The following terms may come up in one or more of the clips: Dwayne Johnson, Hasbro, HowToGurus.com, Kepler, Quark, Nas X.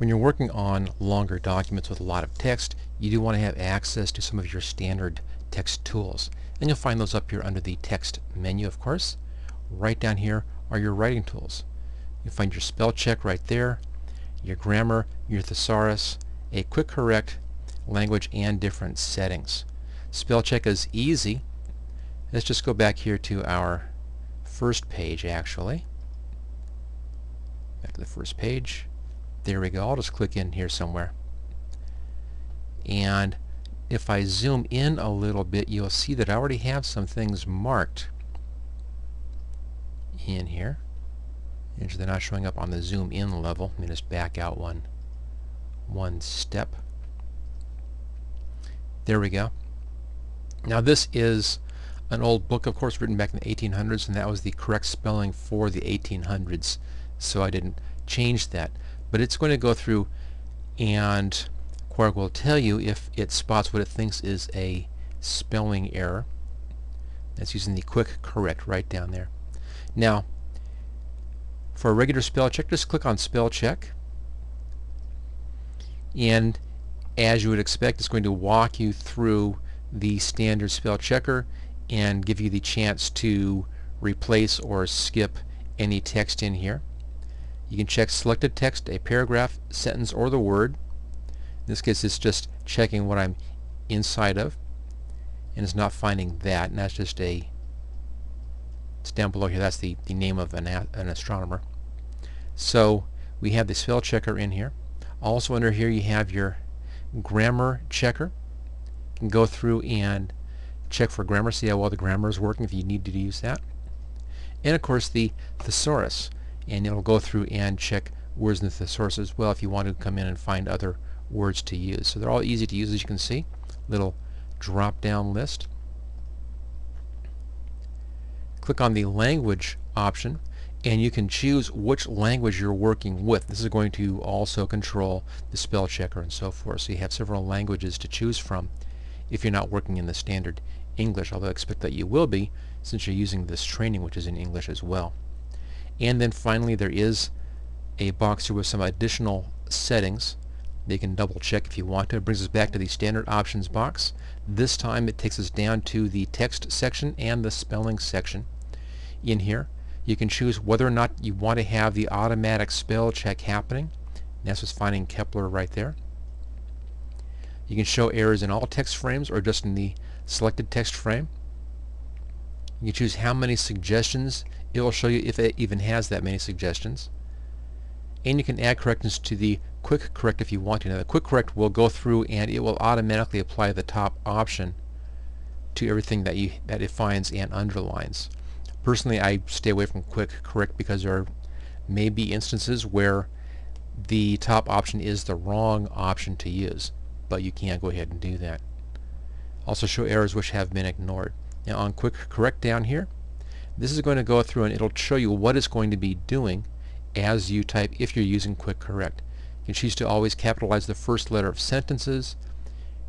When you're working on longer documents with a lot of text, you do want to have access to some of your standard text tools, and you'll find those up here under the text menu, of course. Right down here are your writing tools. You'll find your spell check right there, your grammar, your thesaurus, a quick correct, language, and different settings. Spell check is easy. Let's just go back here to our first page, actually. Back to the first page. There we go. I'll just click in here somewhere. And if I zoom in a little bit, you'll see that I already have some things marked in here. And they're not showing up on the zoom in level. Let me just back out one step. There we go. Now this is an old book, of course, written back in the 1800s, and that was the correct spelling for the 1800s, so I didn't change that. But it's going to go through, and Quark will tell you if it spots what it thinks is a spelling error. That's using the quick correct right down there. Now, for a regular spell check, just click on spell check, and as you would expect, it's going to walk you through the standard spell checker and give you the chance to replace or skip any text in here. You can check selected text, a paragraph, sentence, or the word. In this case, it's just checking what I'm inside of, and it's not finding that, and that's just a, it's down below here, that's the name of an astronomer. So we have the spell checker in here. Also under here you have your grammar checker. You can go through and check for grammar, see how well the grammar is working if you need to use that. And of course the thesaurus, and it'll go through and check words in the thesaurus as well if you want to come in and find other words to use. So they're all easy to use, as you can see. Little drop down list. Click on the language option, and you can choose which language you're working with. This is going to also control the spell checker and so forth, so you have several languages to choose from if you're not working in the standard English, although I expect that you will be since you're using this training, which is in English as well. And then finally there is a box here with some additional settings that you can double check if you want to. It brings us back to the standard options box. This time it takes us down to the text section and the spelling section. In here you can choose whether or not you want to have the automatic spell check happening. And that's what's finding Kepler right there. You can show errors in all text frames or just in the selected text frame. You can choose how many suggestions. It will show you if it even has that many suggestions. And you can add corrections to the quick correct if you want to. Now the quick correct will go through and it will automatically apply the top option to everything that it finds and underlines. Personally, I stay away from quick correct because there may be instances where the top option is the wrong option to use, but you can go ahead and do that. Also show errors which have been ignored. Now on quick correct down here, this is going to go through and it'll show you what it's going to be doing as you type if you're using quick correct. You can choose to always capitalize the first letter of sentences,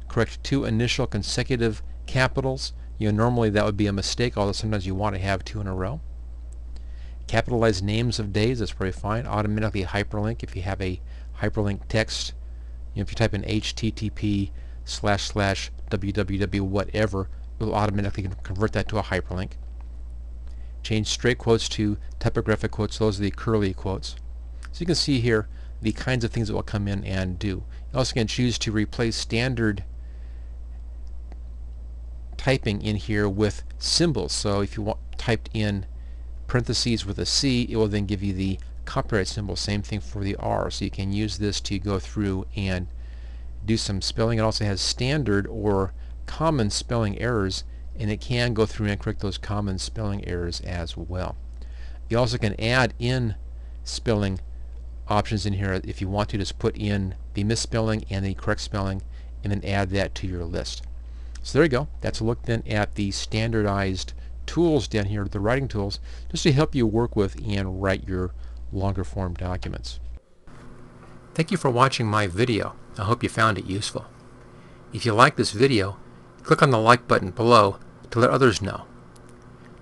correct 2 initial consecutive capitals. You know, normally that would be a mistake, although sometimes you want to have 2 in a row. Capitalize names of days, that's pretty fine. Automatically hyperlink if you have a hyperlinked text. You know, if you type in http://www whatever, it will automatically convert that to a hyperlink. Change straight quotes to typographic quotes, those are the curly quotes. So you can see here the kinds of things that will come in and do. You also can choose to replace standard typing in here with symbols. So if you want typed in parentheses with a C, it will then give you the copyright symbol. Same thing for the R. So you can use this to go through and do some spelling. It also has standard or common spelling errors, and it can go through and correct those common spelling errors as well. You also can add in spelling options in here if you want to. Just put in the misspelling and the correct spelling and then add that to your list. So there you go. That's a look then at the standardized tools down here, the writing tools, just to help you work with and write your longer form documents. Thank you for watching my video. I hope you found it useful. If you like this video, click on the like button below to let others know.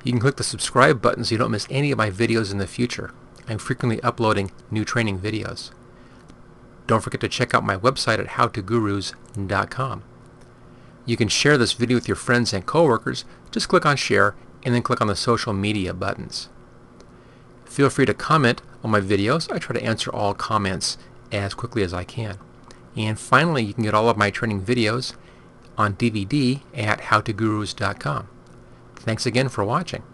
You can click the subscribe button so you don't miss any of my videos in the future. I'm frequently uploading new training videos. Don't forget to check out my website at HowToGurus.com. You can share this video with your friends and coworkers. Just click on Share and then click on the social media buttons. Feel free to comment on my videos. I try to answer all comments as quickly as I can. And finally, you can get all of my training videos on DVD at HowToGurus.com. Thanks again for watching.